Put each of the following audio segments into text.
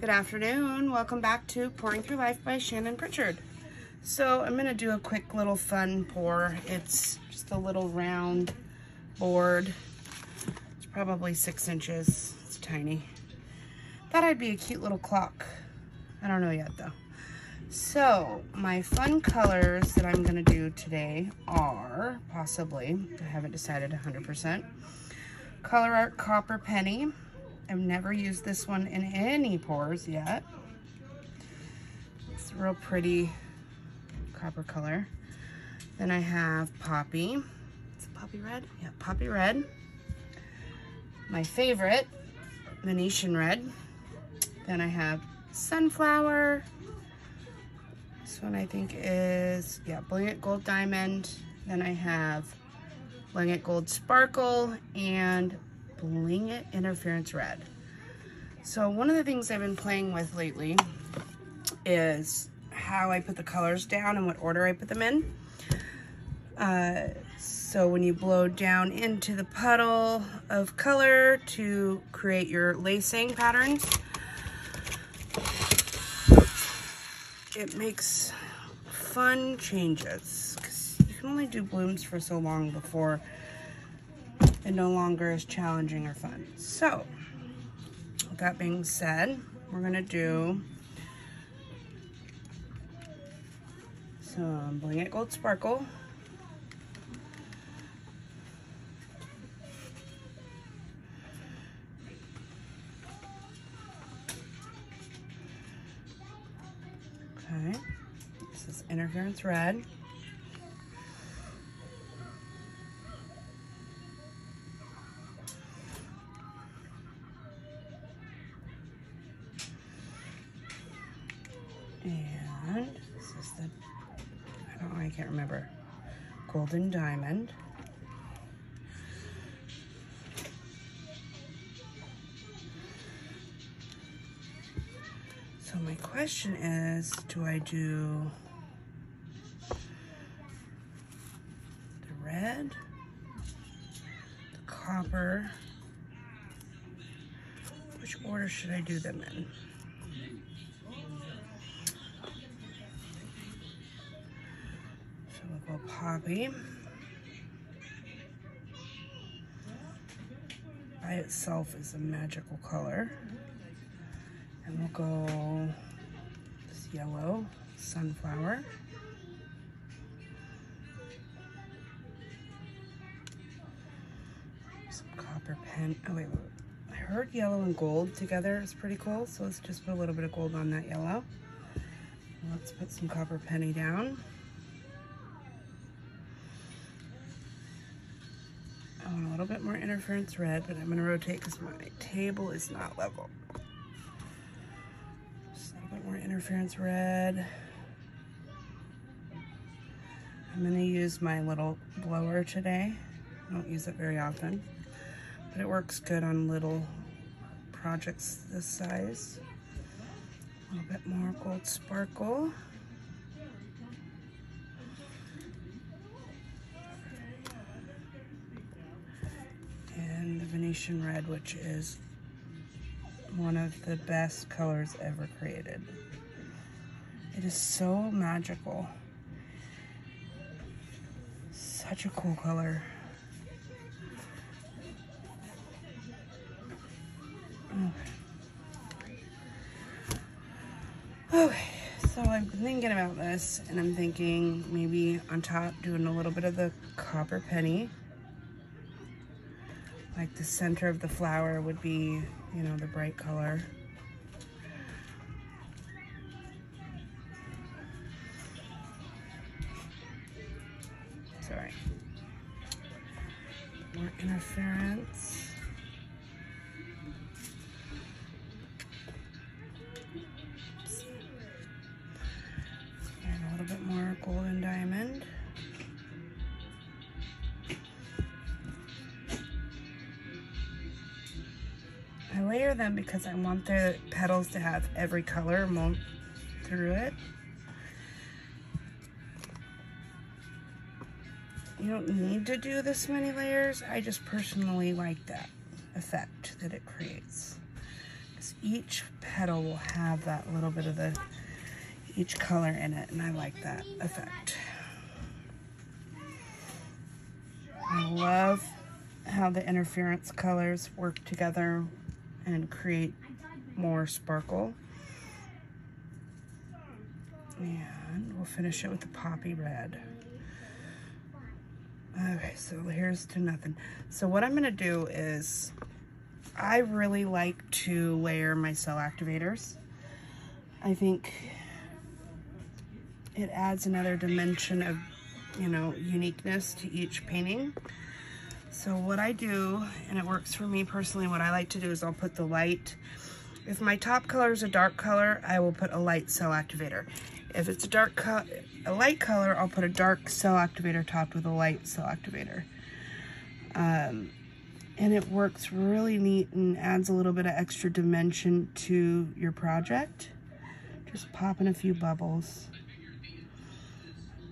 Good afternoon, welcome back to Pouring Through Life by Shannon Pritchard. So I'm gonna do a quick little fun pour. It's just a little round board. It's probably 6 inches, it's tiny. Thought I'd be a cute little clock. I don't know yet though. So my fun colors that I'm gonna do today are possibly, I haven't decided 100%, Color Art Copper Penny. I've never used this one in any pours yet. It's a real pretty copper color. Then I have Poppy. Is it Poppy Red? Yeah, Poppy Red. My favorite, Venetian Red. Then I have Sunflower. This one I think is, yeah, Blingit Gold Diamond. Then I have Blingit Gold Sparkle and Blingit Interference Red. So one of the things I've been playing with lately is how I put the colors down and what order I put them in. So when you blow down into the puddle of color to create your lacing patterns, it makes fun changes, because you can only do blooms for so long before it no longer is challenging or fun. So, with that being said, we're gonna do some Blingit Gold Sparkle. Okay, this is Interference Red. And this is the, I don't know, I can't remember, Golden Diamond. So my question is, do I do the red, the copper? Which order should I do them in? So we'll go Poppy by itself is a magical color. And we'll go this yellow, Sunflower. Some Copper Pen. Oh, wait, I heard yellow and gold together is pretty cool. So let's just put a little bit of gold on that yellow. Let's put some Copper Penny down. I want a little bit more Interference Red, but I'm going to rotate because my table is not level. Interference Red. I'm going to use my little blower today. I don't use it very often, but it works good on little projects this size. A little bit more Gold Sparkle. And the Venetian Red, which is one of the best colors ever created. It is so magical. Such a cool color. Okay, so I've been thinking about this and I'm thinking maybe on top doing a little bit of the Copper Penny. Like the center of the flower would be, you know, the bright color. Sorry. More Interference. Oops. And a little bit more Golden Diamond. I layer them because I want the petals to have every color through it. You don't need to do this many layers. I just personally like that effect that it creates. because each petal will have that little bit of the each color in it, and I like that effect. I love how the interference colors work together and create more sparkle. And we'll finish it with the poppy red. Okay, so here's to nothing. So what I'm gonna do is, I really like to layer my cell activators. I think it adds another dimension of, you know, uniqueness to each painting. So what I do, and it works for me personally, what I like to do is I'll put the light. If my top color is a dark color, I will put a light cell activator. If it's a light color, I'll put a dark cell activator topped with a light cell activator. And it works really neat and adds a little bit of extra dimension to your project. Just pop in a few bubbles.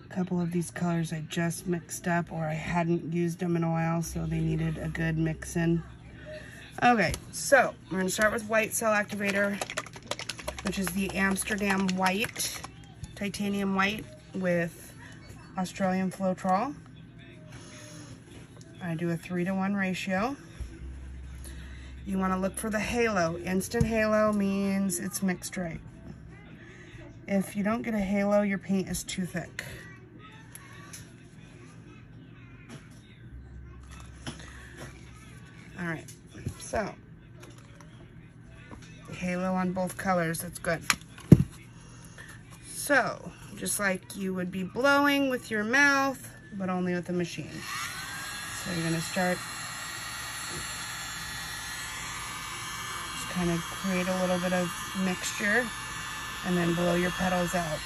A couple of these colors I just mixed up, or I hadn't used them in a while, so they needed a good mix in. Okay, so we're gonna start with white cell activator, which is the Amsterdam white, titanium white with Australian Flotrol. I do a 3-to-1 ratio. You want to look for the halo. Instant halo means it's mixed right. If you don't get a halo, your paint is too thick. All right, so halo on both colors, that's good. So, just like you would be blowing with your mouth, but only with a machine. So you're gonna start, just kind of create a little bit of mixture and then blow your petals out.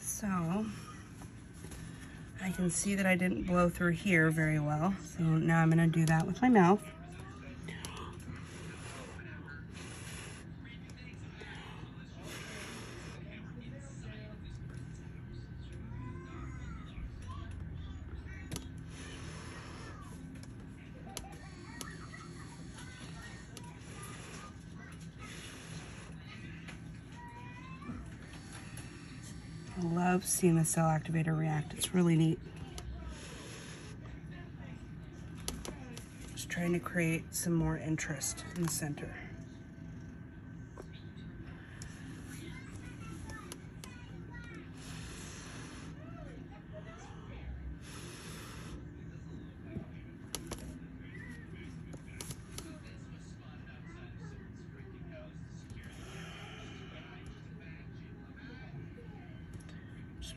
So, I can see that I didn't blow through here very well. So now I'm gonna do that with my mouth. I love seeing the cell activator react. It's really neat. Just trying to create some more interest in the center.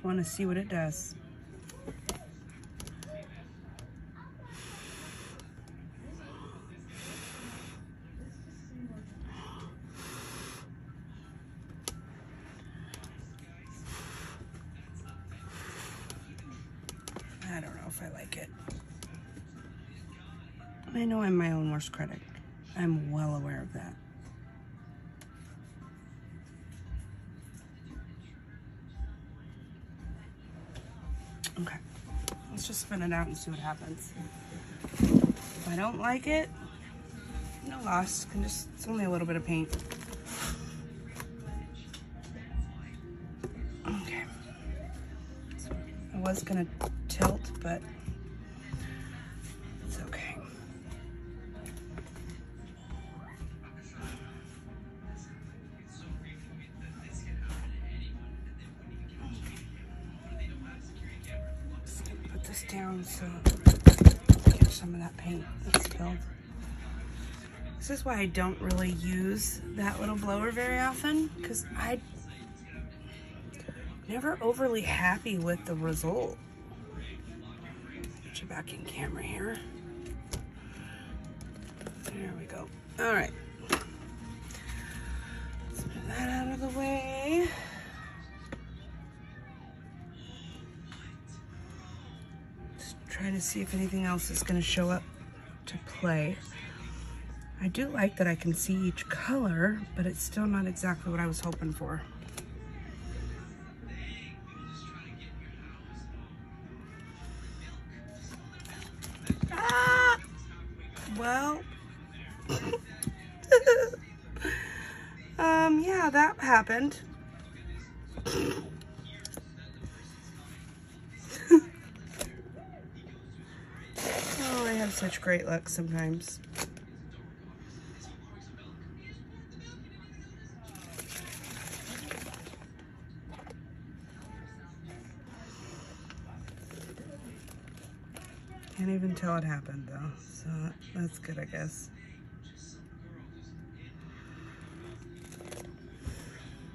Want to see what it does. I don't know if I like it. I know I'm my own worst critic. I'm well aware of that. Okay, let's just spin it out and see what happens. If I don't like it, no loss. It's only a little bit of paint. Okay. So I was gonna tilt, but it's okay. Down so get some of that paint that's spilled. This is why I don't really use that little blower very often, because I'm never overly happy with the result. It you back in camera here. There we go. All right. Let's move that out of the way. Just trying to see if anything else is going to show up to play. I do like that I can see each color, but it's still not exactly what I was hoping for. Ah! Well, yeah, that happened. Oh, I have such great luck sometimes. Can't even tell it happened though, so that's good, I guess.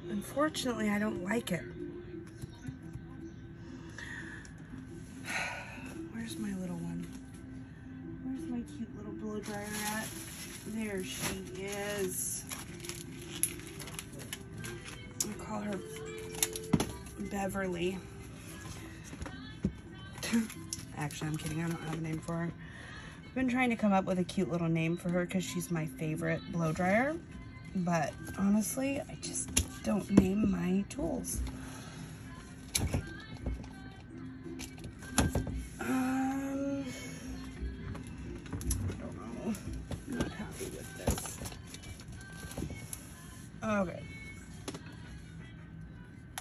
Unfortunately, I don't like it. Where's my little one? Where's my cute little blow dryer at? There she is. I call her Beverly. Actually, I'm kidding. I don't have a name for her. I've been trying to come up with a cute little name for her because she's my favorite blow dryer. But honestly, I just don't name my tools. I don't know. I'm not happy with this. Okay.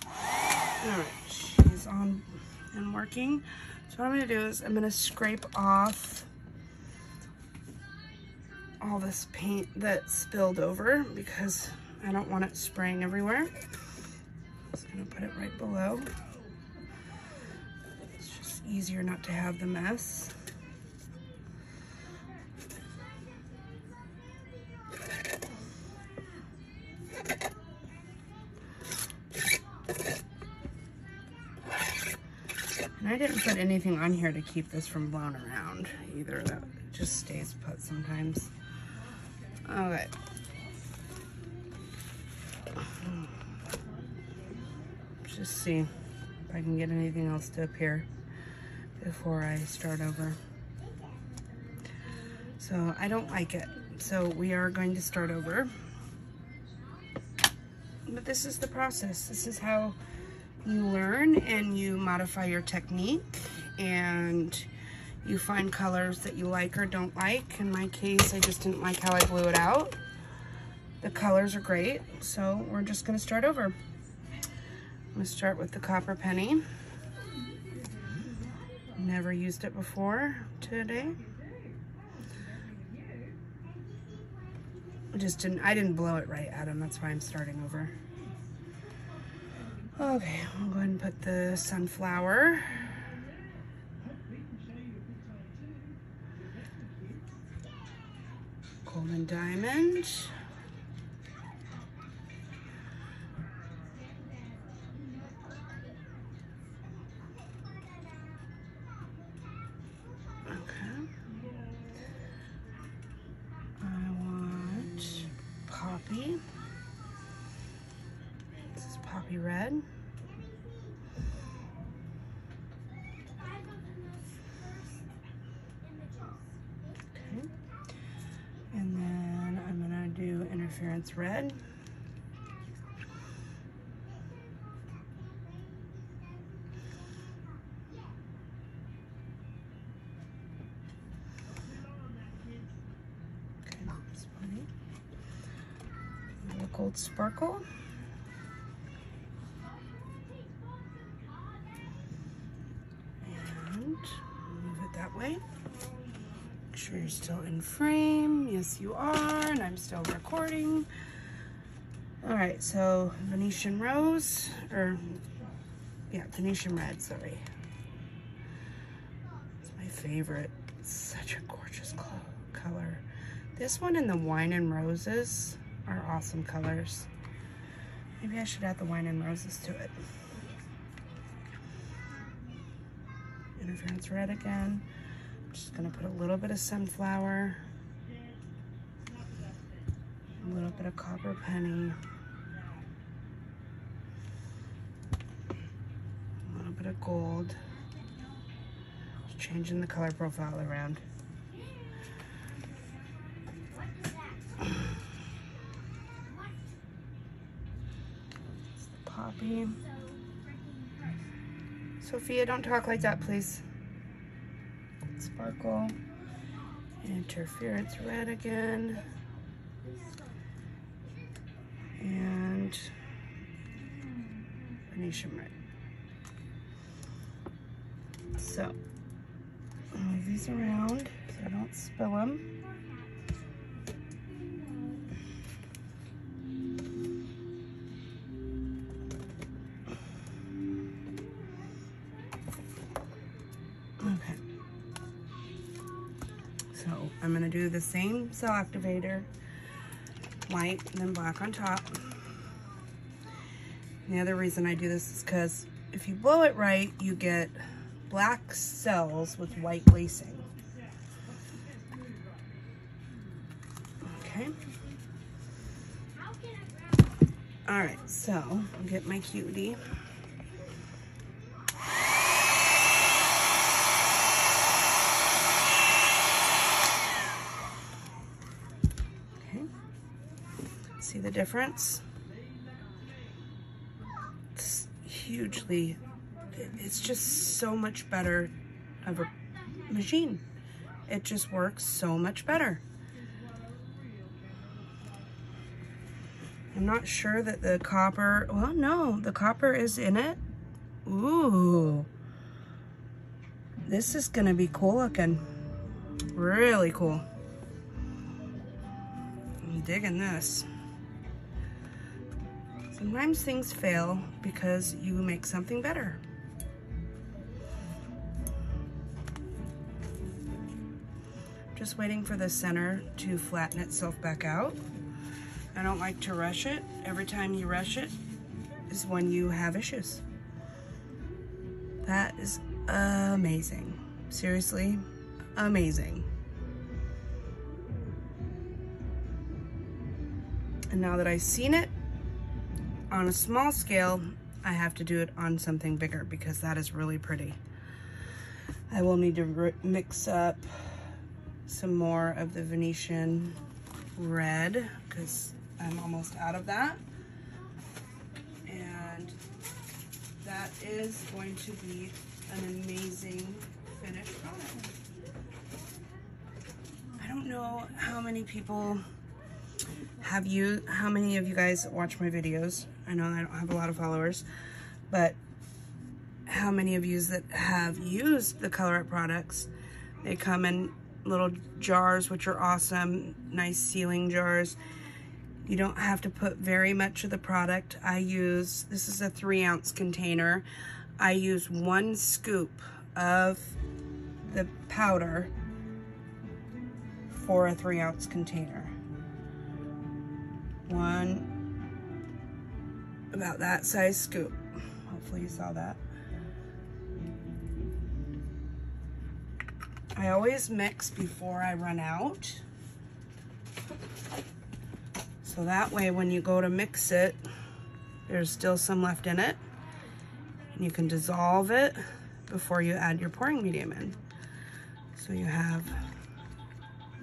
All right. She's on and working. So what I'm gonna do is I'm gonna scrape off all this paint that spilled over because I don't want it spraying everywhere. So I'm gonna put it right below. It's just easier not to have the mess. I didn't put anything on here to keep this from blowing around either. That just stays put sometimes. Okay. Let's just see if I can get anything else to appear before I start over. So I don't like it. So we are going to start over. But this is the process. This is how you learn and you modify your technique and you find colors that you like or don't like. In my case, I just didn't like how I blew it out. The colors are great, so we're just gonna start over. I'm gonna start with the Copper Penny. Never used it before today. I didn't blow it right, Adam, that's why I'm starting over. Okay, I'll go ahead and put the Sunflower. Golden Diamond. Okay. I want Poppy. Poppy Red. Okay. And then I'm gonna do Interference Red. Okay, that's funny. Blingit Gold Sparkle. Way. Make sure you're still in frame. Yes, you are, and I'm still recording. All right, so Venetian Rose, or yeah, Venetian Red, sorry. It's my favorite. It's such a gorgeous color. This one and the Wine and Roses are awesome colors. Maybe I should add the Wine and Roses to it. Interference Red again. just gonna put a little bit of Sunflower, a little bit of Copper Penny, a little bit of gold, just changing the color profile around. It's the poppy. Sophia, don't talk like that, please. Sparkle, Interference Red again, and Venetian Red. So, I'll move these around so I don't spill them. I'm gonna do the same cell activator, white and then black on top. And the other reason I do this is because if you blow it right, you get black cells with white lacing. Okay. All right, so I'll get my cutie. See the difference? It's hugely, it's just so much better of a machine. It just works so much better. I'm not sure that the copper, well, no, the copper is in it. Ooh. This is gonna be cool looking. Really cool. I'm digging this. Sometimes things fail because you make something better. Just waiting for the center to flatten itself back out. I don't like to rush it. Every time you rush it is when you have issues. That is amazing. Seriously, amazing. And now that I've seen it, on a small scale, I have to do it on something bigger because that is really pretty. I will need to mix up some more of the Venetian Red because I'm almost out of that. And that is going to be an amazing finished product. I don't know how many people how many of you guys watch my videos. I know I don't have a lot of followers, but how many of you that have used the ColourArte products? They come in little jars, which are awesome, nice sealing jars. You don't have to put very much of the product. This is a 3-ounce container. I use 1 scoop of the powder for a 3-ounce container. One about that size scoop. Hopefully you saw that. I always mix before I run out. So that way when you go to mix it, there's still some left in it. And you can dissolve it before you add your pouring medium in. So you have, it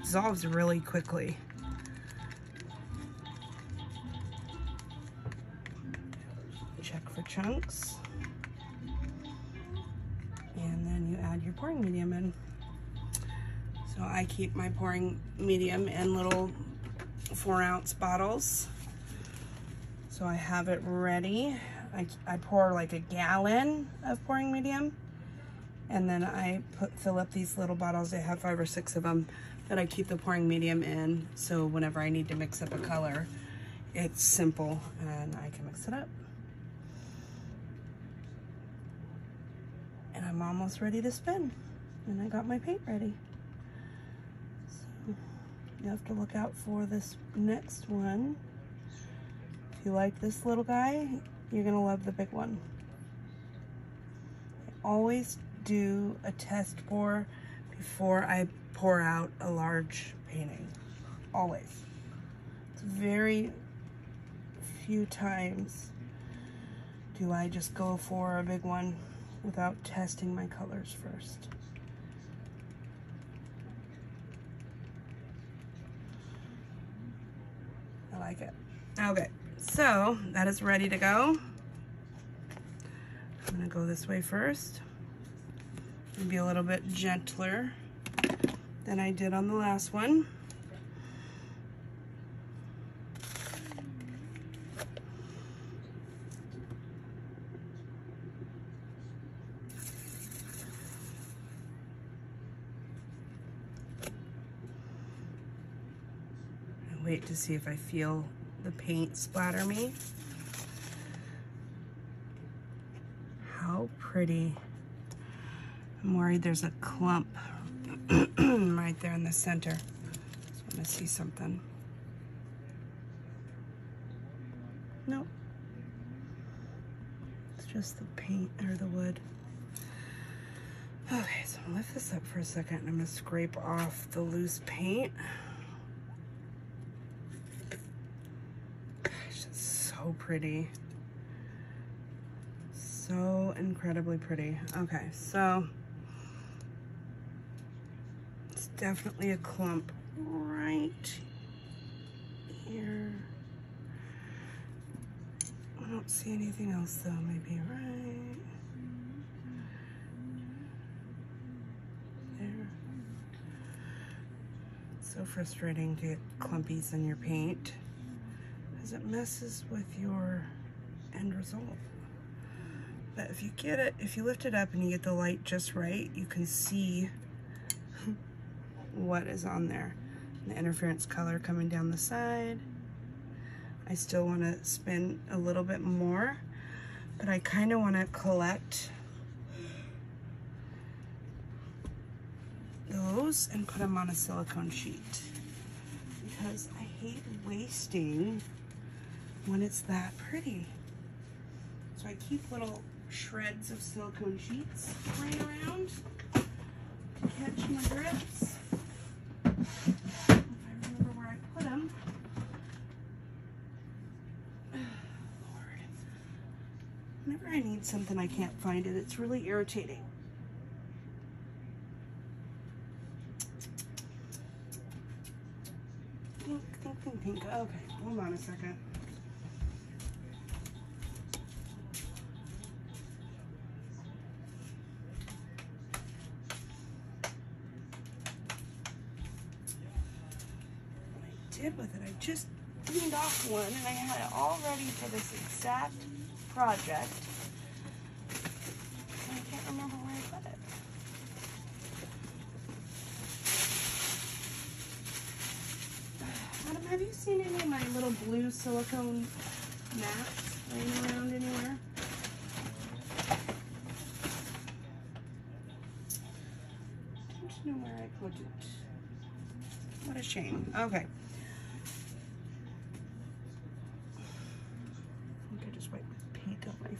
dissolves really quickly. Check for chunks, and then you add your pouring medium in. So I keep my pouring medium in little 4-ounce bottles. So I have it ready. I pour like a gallon of pouring medium, and then I fill up these little bottles. I have 5 or 6 of them that I keep the pouring medium in. So whenever I need to mix up a color, it's simple and I can mix it up. I'm almost ready to spin, and I got my paint ready. So you have to look out for this next one. If you like this little guy, you're gonna love the big one. I always do a test pour before I pour out a large painting, always. It's very few times do I just go for a big one without testing my colors first. I like it. Okay, so that is ready to go. I'm gonna go this way first and be a little bit gentler than I did on the last one. I wait to see if I feel the paint splatter me. How pretty. I'm worried there's a clump right there in the center. Just want to see something. Nope. It's just the paint or the wood. Okay, so I'm gonna lift this up for a second and I'm gonna scrape off the loose paint. Gosh, it's so pretty. So incredibly pretty. Okay, so definitely a clump right here. I don't see anything else though, maybe right there. It's so frustrating to get clumpies in your paint because it messes with your end result. But if you get it, if you lift it up and you get the light just right, you can see what is on there. The interference color coming down the side. I still want to spin a little bit more, but I kind of want to collect those and put them on a silicone sheet because I hate wasting when it's that pretty. So I keep little shreds of silicone sheets laying around to catch my drips. If I remember where I put them. Oh, Lord. Whenever I need something, I can't find it. It's really irritating. Think. Okay, hold on a second. With it. I just cleaned off one and I had it all ready for this exact project. And I can't remember where I put it. Adam, have you seen any of my little blue silicone mats laying around anywhere? I don't know where I put it. What a shame. Okay.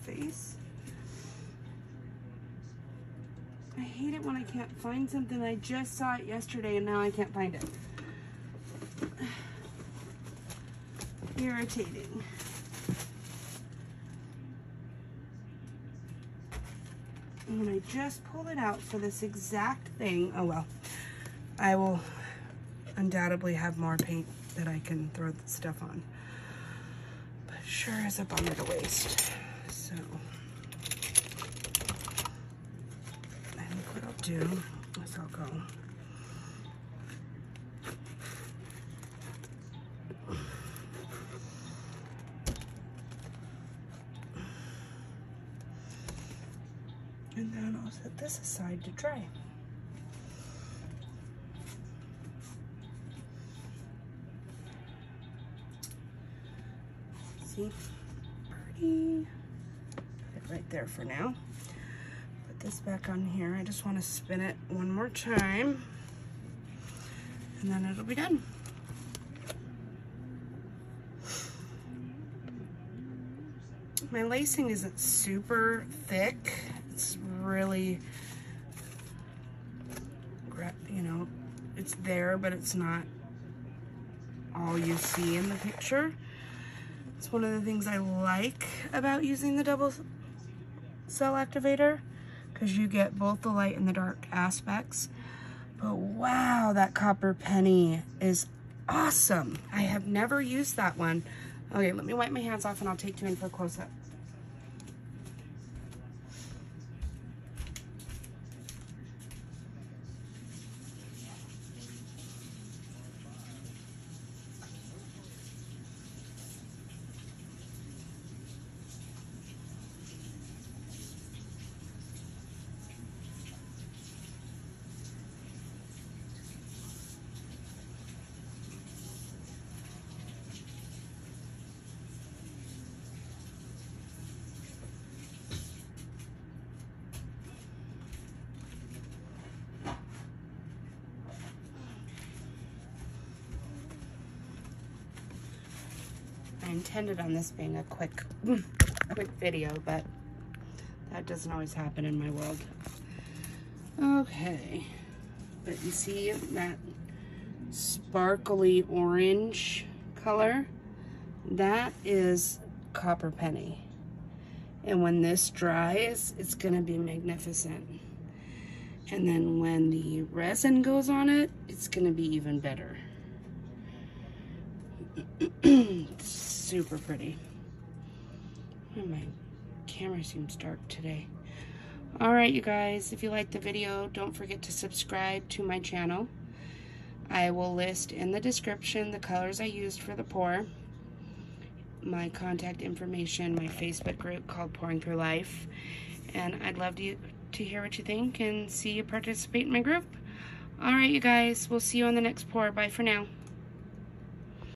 Face. I hate it when I can't find something. I just saw it yesterday and now I can't find it. Irritating. And when I just pulled it out for this exact thing, oh well, I will undoubtedly have more paint that I can throw the stuff on. But sure is a bummer to waste. So, I think what I'll do is I'll go and then I'll set this aside to dry. See? Pretty. Right there for now. Put this back on here. I just want to spin it one more time and then it'll be done. My lacing isn't super thick. It's really it's there, but it's not all you see in the picture. It's one of the things I like about using the double cell activator, because you get both the light and the dark aspects. But wow, that copper penny is awesome. I have never used that one. Okay, let me wipe my hands off and I'll take you in for a close-up. Intended on this being a quick video, but that doesn't always happen in my world. Okay, but you see that sparkly orange color? That is copper penny. And when this dries, it's gonna be magnificent. And then when the resin goes on it, it's gonna be even better. Super pretty. Oh, my camera seems dark today. All right, you guys, if you like the video, don't forget to subscribe to my channel. I will list in the description the colors I used for the pour, my contact information, my Facebook group called Pouring Through Life, and I'd love to hear what you think and see you participate in my group. All right, you guys, we'll see you on the next pour. Bye for now.